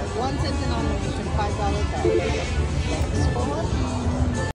$1 cent in on the $5 bill.